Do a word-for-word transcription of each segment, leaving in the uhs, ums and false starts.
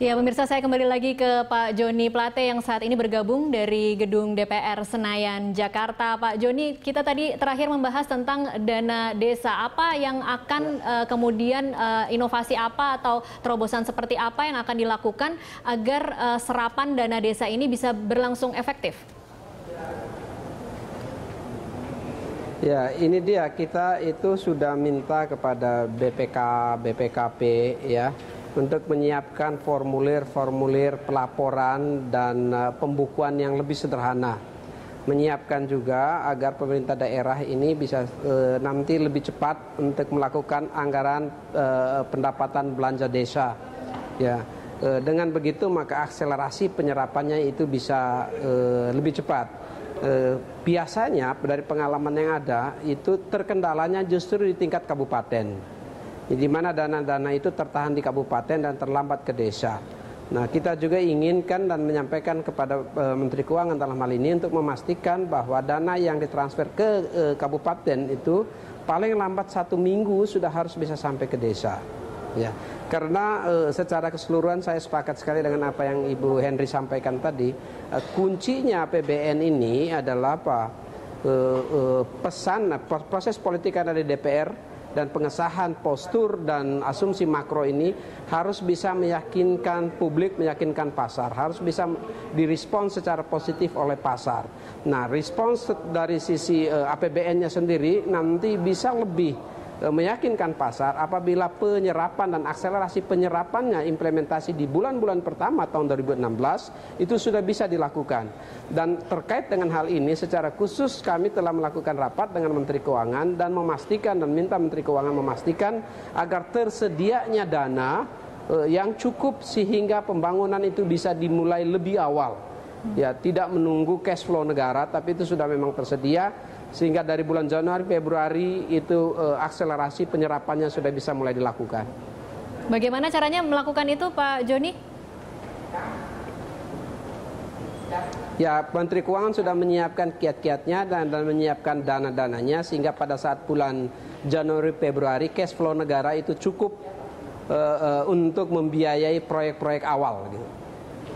Ya, pemirsa, saya kembali lagi ke Pak Johnny Plate yang saat ini bergabung dari Gedung D P R Senayan Jakarta. Pak Johnny, kita tadi terakhir membahas tentang dana desa. Apa yang akan uh, kemudian uh, inovasi apa atau terobosan seperti apa yang akan dilakukan agar uh, serapan dana desa ini bisa berlangsung efektif? Ya, ini dia, kita itu sudah minta kepada B P K, B P K P ya, untuk menyiapkan formulir-formulir pelaporan dan uh, pembukuan yang lebih sederhana. Menyiapkan juga agar pemerintah daerah ini bisa uh, nanti lebih cepat untuk melakukan anggaran uh, pendapatan belanja desa. Ya, uh, dengan begitu maka akselerasi penyerapannya itu bisa uh, lebih cepat. Eh, biasanya dari pengalaman yang ada itu terkendalanya justru di tingkat kabupaten, di mana dana-dana itu tertahan di kabupaten dan terlambat ke desa. Nah, kita juga inginkan dan menyampaikan kepada eh, Menteri Keuangan dalam hal ini untuk memastikan bahwa dana yang ditransfer ke eh, kabupaten itu paling lambat satu minggu sudah harus bisa sampai ke desa. Ya, karena eh, secara keseluruhan saya sepakat sekali dengan apa yang Ibu Hendri sampaikan tadi. Eh, kuncinya A P B N ini adalah apa? Eh, eh, pesan proses politik yang ada di D P R dan pengesahan postur dan asumsi makro ini harus bisa meyakinkan publik, meyakinkan pasar, harus bisa direspons secara positif oleh pasar. Nah, respons dari sisi eh, A P B N-nya sendiri nanti bisa lebih meyakinkan pasar apabila penyerapan dan akselerasi penyerapannya, implementasi di bulan-bulan pertama tahun dua ribu enam belas itu sudah bisa dilakukan. Dan terkait dengan hal ini secara khusus kami telah melakukan rapat dengan Menteri Keuangan dan memastikan dan minta Menteri Keuangan memastikan agar tersedianya dana yang cukup sehingga pembangunan itu bisa dimulai lebih awal. Ya, tidak menunggu cash flow negara, tapi itu sudah memang tersedia sehingga dari bulan Januari Februari itu eh, akselerasi penyerapannya sudah bisa mulai dilakukan. Bagaimana caranya melakukan itu, Pak Johnny? Ya, Menteri Keuangan sudah menyiapkan kiat-kiatnya dan, dan menyiapkan dana-dananya sehingga pada saat bulan Januari Februari cash flow negara itu cukup eh, eh, untuk membiayai proyek-proyek awal gitu.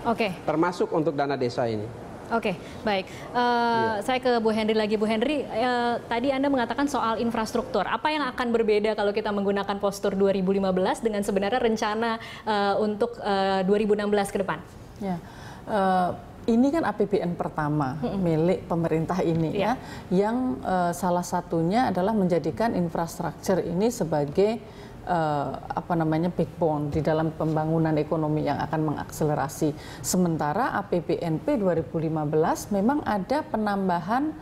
Oke. Okay. Termasuk untuk dana desa ini. Oke, okay, baik. Uh, ya. Saya ke Bu Hendri lagi. Bu Hendri, uh, tadi Anda mengatakan soal infrastruktur. Apa yang akan berbeda kalau kita menggunakan postur dua ribu lima belas dengan sebenarnya rencana uh, untuk uh, dua ribu enam belas ke depan? Ya. Uh... Ini kan A P B N pertama milik pemerintah ini ya, ya yang uh, salah satunya adalah menjadikan infrastruktur ini sebagai uh, apa namanya backbone di dalam pembangunan ekonomi yang akan mengakselerasi. Sementara A P B N P dua ribu lima belas memang ada penambahan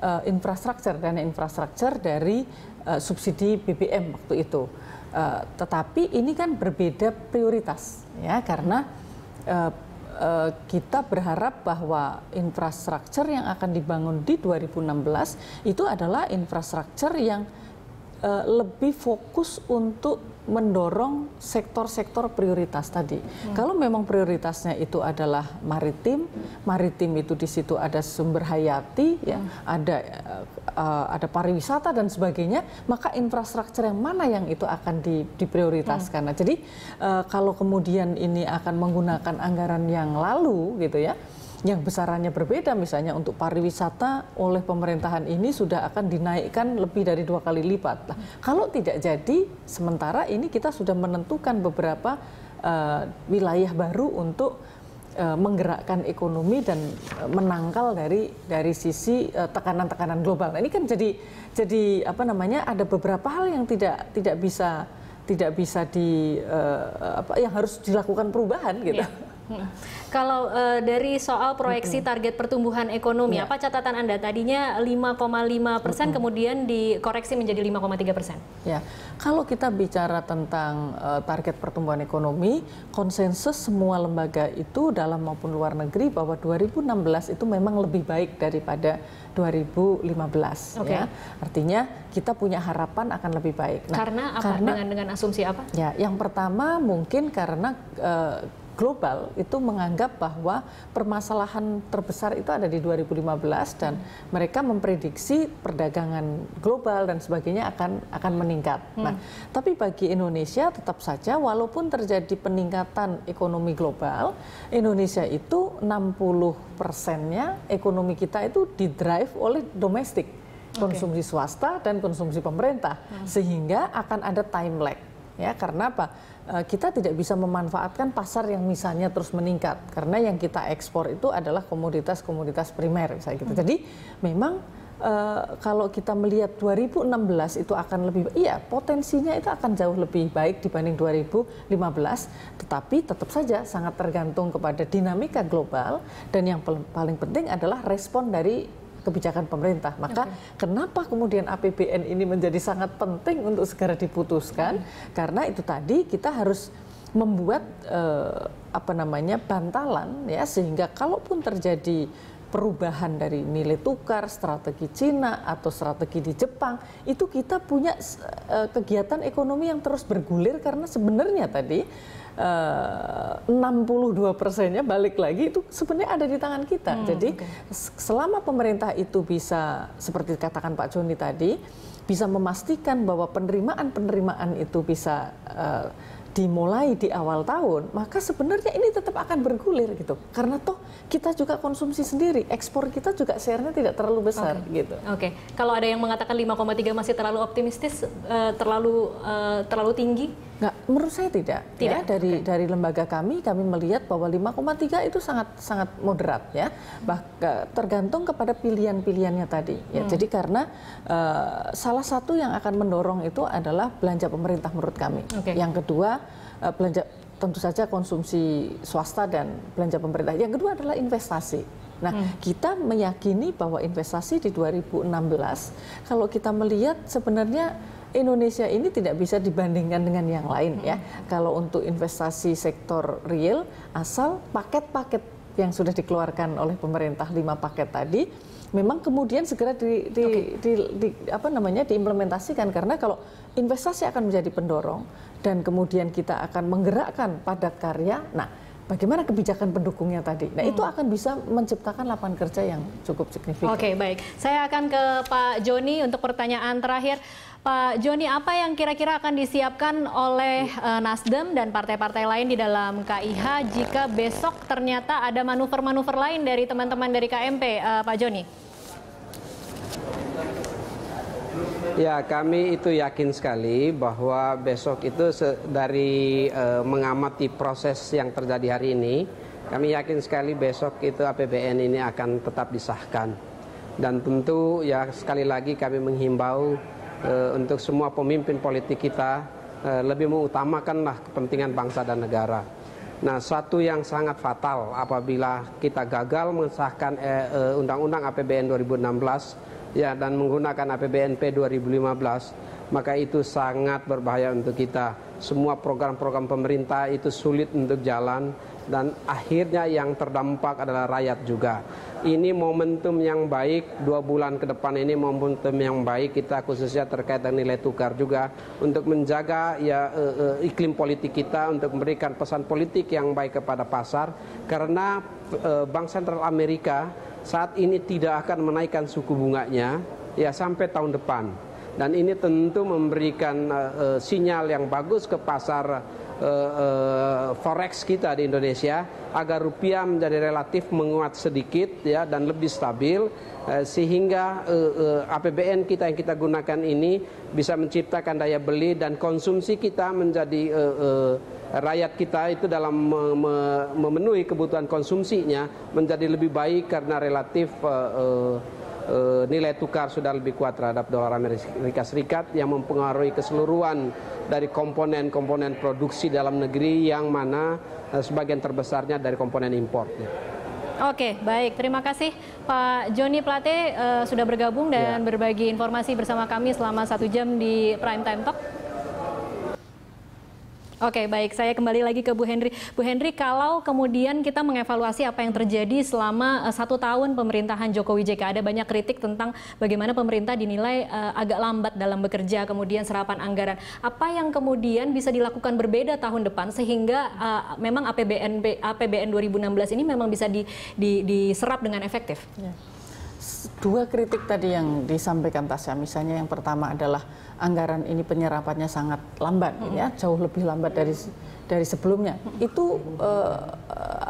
uh, infrastruktur dana infrastruktur dari uh, subsidi B B M waktu itu. Uh, tetapi ini kan berbeda prioritas ya, karena uh, kita berharap bahwa infrastruktur yang akan dibangun di dua ribu enam belas itu adalah infrastruktur yang uh, lebih fokus untuk mendorong sektor-sektor prioritas tadi. Hmm. Kalau memang prioritasnya itu adalah maritim, maritim itu di situ ada sumber hayati, ya, hmm. ada uh, ada pariwisata dan sebagainya, maka infrastruktur yang mana yang itu akan di, diprioritaskan. Hmm. Nah, jadi uh, kalau kemudian ini akan menggunakan anggaran yang lalu, gitu ya, yang besarannya berbeda, misalnya untuk pariwisata oleh pemerintahan ini sudah akan dinaikkan lebih dari dua kali lipat. Nah, kalau tidak jadi, sementara ini kita sudah menentukan beberapa uh, wilayah baru untuk uh, menggerakkan ekonomi dan uh, menangkal dari dari sisi tekanan-tekanan uh, global. Nah, ini kan jadi jadi apa namanya ada beberapa hal yang tidak tidak bisa tidak bisa di uh, apa yang harus dilakukan perubahan gitu. Yeah. Hmm. Kalau uh, dari soal proyeksi target pertumbuhan ekonomi, ya, apa catatan Anda? Tadinya lima koma lima persen, kemudian dikoreksi menjadi lima koma tiga persen. Ya, kalau kita bicara tentang uh, target pertumbuhan ekonomi, konsensus semua lembaga itu dalam maupun luar negeri bahwa dua ribu enam belas itu memang lebih baik daripada dua ribu lima belas. Okay. Ya, artinya kita punya harapan akan lebih baik. Nah, karena apa? Karena, dengan, dengan asumsi apa? Ya, yang pertama mungkin karena uh, global itu menganggap bahwa permasalahan terbesar itu ada di dua ribu lima belas dan hmm. mereka memprediksi perdagangan global dan sebagainya akan akan meningkat. Hmm. Nah, tapi bagi Indonesia tetap saja walaupun terjadi peningkatan ekonomi global, Indonesia itu enam puluh persennya ekonomi kita itu didrive oleh domestik, konsumsi okay. swasta dan konsumsi pemerintah, hmm. sehingga akan ada time lag. Ya, karena apa? Kita tidak bisa memanfaatkan pasar yang misalnya terus meningkat karena yang kita ekspor itu adalah komoditas-komoditas primer misalnya gitu. Hmm. Jadi memang e, kalau kita melihat dua ribu enam belas itu akan lebih iya potensinya itu akan jauh lebih baik dibanding dua ribu lima belas, tetapi tetap saja sangat tergantung kepada dinamika global dan yang paling penting adalah respon dari kebijakan pemerintah. Maka okay. kenapa kemudian A P B N ini menjadi sangat penting untuk segera diputuskan? Okay. Karena itu tadi kita harus membuat eh, apa namanya bantalan ya sehingga kalaupun terjadi perubahan dari nilai tukar, strategi Cina atau strategi di Jepang, itu kita punya eh, kegiatan ekonomi yang terus bergulir karena sebenarnya tadi enam puluh dua persennya balik lagi itu sebenarnya ada di tangan kita. Hmm, Jadi okay. selama pemerintah itu bisa seperti dikatakan Pak Johnny tadi bisa memastikan bahwa penerimaan-penerimaan itu bisa uh, dimulai di awal tahun, maka sebenarnya ini tetap akan bergulir gitu. Karena toh kita juga konsumsi sendiri, ekspor kita juga share-nya tidak terlalu besar okay. gitu. Oke. Okay. Kalau ada yang mengatakan lima koma tiga masih terlalu optimistis, uh, terlalu uh, terlalu tinggi? Nggak, menurut saya tidak. Tidak. Ya, dari okay. dari lembaga kami, kami melihat bahwa lima koma tiga itu sangat sangat moderat ya. Bahkan tergantung kepada pilihan-pilihannya tadi. Ya, hmm. Jadi karena uh, salah satu yang akan mendorong itu adalah belanja pemerintah menurut kami. Okay. Yang kedua belanja tentu saja konsumsi swasta dan belanja pemerintah. Yang kedua adalah investasi. Nah, hmm. kita meyakini bahwa investasi di dua ribu enam belas kalau kita melihat sebenarnya Indonesia ini tidak bisa dibandingkan dengan yang lain hmm. ya. Kalau untuk investasi sektor real asal paket-paket yang sudah dikeluarkan oleh pemerintah lima paket tadi memang kemudian segera di, di, okay. di, di, apa namanya diimplementasikan karena kalau investasi akan menjadi pendorong dan kemudian kita akan menggerakkan padat karya. Nah, bagaimana kebijakan pendukungnya tadi? Nah, hmm. itu akan bisa menciptakan lapangan kerja yang cukup signifikan. Oke, okay, baik. Saya akan ke Pak Johnny untuk pertanyaan terakhir. Pak Johnny, apa yang kira-kira akan disiapkan oleh uh, Nasdem dan partai-partai lain di dalam K I H jika besok ternyata ada manuver-manuver lain dari teman-teman dari K M P, uh, Pak Johnny? Ya, kami itu yakin sekali bahwa besok itu dari uh, mengamati proses yang terjadi hari ini, kami yakin sekali besok itu A P B N ini akan tetap disahkan. Dan tentu ya sekali lagi kami menghimbau Uh, untuk semua pemimpin politik kita uh, lebih mengutamakanlah kepentingan bangsa dan negara. Nah, satu yang sangat fatal apabila kita gagal mengesahkan uh, uh, Undang-Undang A P B N dua ribu enam belas ya dan menggunakan A P B N P dua ribu lima belas, maka itu sangat berbahaya untuk kita. Semua program-program pemerintah itu sulit untuk jalan dan akhirnya yang terdampak adalah rakyat juga. Ini momentum yang baik, dua bulan ke depan ini momentum yang baik kita khususnya terkait dengan nilai tukar juga untuk menjaga ya e, e, iklim politik kita, untuk memberikan pesan politik yang baik kepada pasar karena e, Bank Sentral Amerika saat ini tidak akan menaikkan suku bunganya ya sampai tahun depan dan ini tentu memberikan e, e, sinyal yang bagus ke pasar Uh, uh, forex kita di Indonesia agar rupiah menjadi relatif menguat sedikit ya dan lebih stabil uh, sehingga uh, uh, A P B N kita yang kita gunakan ini bisa menciptakan daya beli dan konsumsi kita menjadi uh, uh, rakyat kita itu dalam me me memenuhi kebutuhan konsumsinya menjadi lebih baik karena relatif uh, uh, Uh, nilai tukar sudah lebih kuat terhadap dolar Amerika Serikat yang mempengaruhi keseluruhan dari komponen-komponen produksi dalam negeri yang mana uh, sebagian terbesarnya dari komponen importnya. Oke, baik. Terima kasih Pak Johnny Plate uh, sudah bergabung dan ya. berbagi informasi bersama kami selama satu jam di Prime Time Talk. Oke, baik. Saya kembali lagi ke Bu Hendri. Bu Hendri, kalau kemudian kita mengevaluasi apa yang terjadi selama uh, satu tahun pemerintahan Jokowi J K, ada banyak kritik tentang bagaimana pemerintah dinilai uh, agak lambat dalam bekerja, kemudian serapan anggaran. Apa yang kemudian bisa dilakukan berbeda tahun depan sehingga uh, memang A P B N dua ribu enam belas ini memang bisa di, di, diserap dengan efektif? Ya. Dua kritik tadi yang disampaikan Tascha, misalnya yang pertama adalah anggaran ini penyerapannya sangat lambat, mm-hmm. ya jauh lebih lambat dari dari sebelumnya. Itu uh,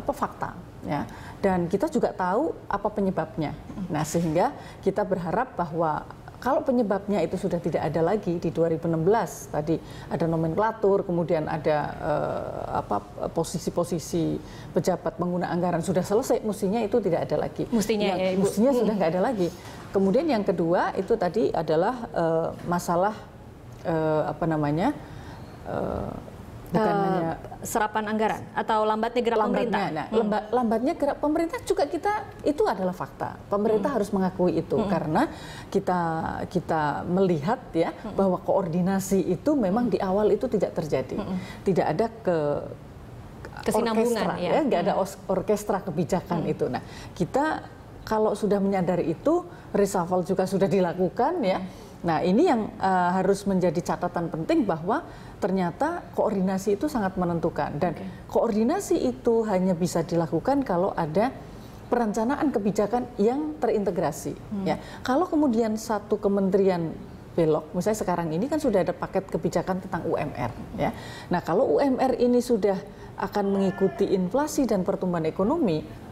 apa fakta ya. Dan kita juga tahu apa penyebabnya. Nah, sehingga kita berharap bahwa kalau penyebabnya itu sudah tidak ada lagi di dua ribu enam belas, tadi ada nomenklatur, kemudian ada eh, apa posisi-posisi pejabat pengguna anggaran sudah selesai, mestinya itu tidak ada lagi. Mestinya yang, ya, Ibu. Mestinya sudah nggak ada lagi. Kemudian yang kedua itu tadi adalah eh, masalah eh, apa namanya? Eh, Bukan uh, hanya serapan anggaran atau lambatnya gerak lambatnya, pemerintah. Nah, hmm. lemba, lambatnya gerak pemerintah juga kita itu adalah fakta. Pemerintah hmm. harus mengakui itu hmm. karena kita kita melihat ya hmm. bahwa koordinasi itu memang hmm. di awal itu tidak terjadi, hmm. tidak ada ke kesinambungan, orkestra, ya, nggak ya, hmm. ada orkestra kebijakan hmm. itu. Nah, kita kalau sudah menyadari itu, reshuffle juga sudah dilakukan ya. Hmm. Nah, ini yang uh, harus menjadi catatan penting bahwa ternyata koordinasi itu sangat menentukan. Dan okay. koordinasi itu hanya bisa dilakukan kalau ada perencanaan kebijakan yang terintegrasi. Hmm. Ya. Kalau kemudian satu kementerian belok, misalnya sekarang ini kan sudah ada paket kebijakan tentang U M R. Hmm. Ya. Nah, kalau U M R ini sudah akan mengikuti inflasi dan pertumbuhan ekonomi,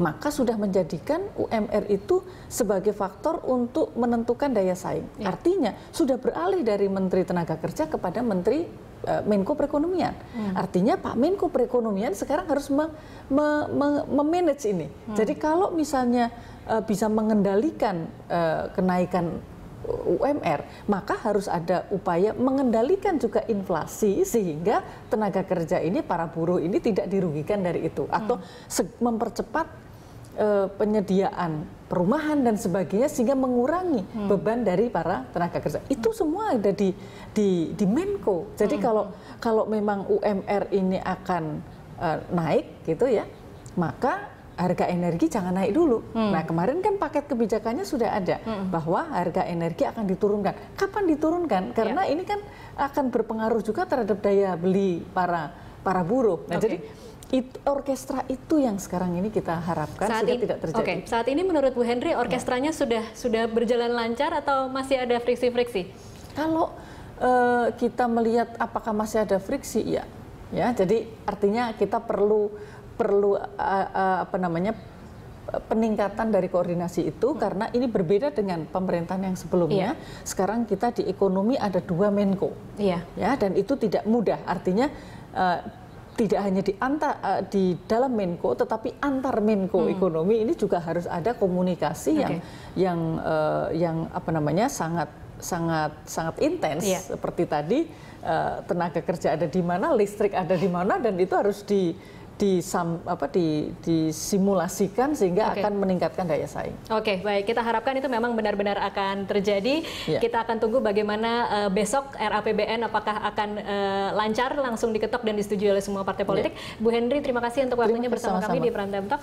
maka sudah menjadikan U M R itu sebagai faktor untuk menentukan daya saing. Ya. Artinya sudah beralih dari Menteri Tenaga Kerja kepada Menteri uh, Menko Perekonomian. Hmm. Artinya Pak Menko Perekonomian sekarang harus me, me, me, memanage ini. Hmm. Jadi kalau misalnya uh, bisa mengendalikan uh, kenaikan U M R, maka harus ada upaya mengendalikan juga inflasi sehingga tenaga kerja ini, para buruh ini tidak dirugikan dari itu, atau hmm. mempercepat uh, penyediaan perumahan dan sebagainya sehingga mengurangi hmm. beban dari para tenaga kerja. Itu semua ada di di, di Menko. Jadi hmm. kalau kalau memang U M R ini akan uh, naik gitu ya, maka harga energi jangan naik dulu. Hmm. Nah, kemarin kan paket kebijakannya sudah ada hmm. bahwa harga energi akan diturunkan. Kapan diturunkan? Karena yeah. ini kan akan berpengaruh juga terhadap daya beli para para buruh. Nah, okay. jadi It, orkestra itu yang sekarang ini kita harapkan saat sudah ini, tidak terjadi. Oke, okay. Saat ini menurut Bu Hendri orkestranya ya. sudah sudah berjalan lancar atau masih ada friksi-friksi? Kalau uh, kita melihat apakah masih ada friksi, ya. Ya, jadi artinya kita perlu perlu uh, uh, apa namanya peningkatan dari koordinasi itu, hmm. karena ini berbeda dengan pemerintahan yang sebelumnya. Yeah. Sekarang kita di ekonomi ada dua Menko, yeah. ya, dan itu tidak mudah. Artinya uh, tidak hanya di antar uh, di dalam Menko, tetapi antar Menko hmm. ekonomi ini juga harus ada komunikasi okay. yang yang uh, yang apa namanya sangat sangat sangat intens yeah. seperti tadi uh, tenaga kerja ada di mana, listrik ada di mana, dan itu harus di Disam, apa, di, disimulasikan sehingga okay. akan meningkatkan daya saing. Oke, okay, baik. Kita harapkan itu memang benar-benar akan terjadi. Yeah. Kita akan tunggu bagaimana uh, besok R A P B N apakah akan uh, lancar, langsung diketok dan disetujui oleh semua partai politik. Yeah. Bu Hendri, terima kasih untuk waktunya bersama kami di Prime Time Talk.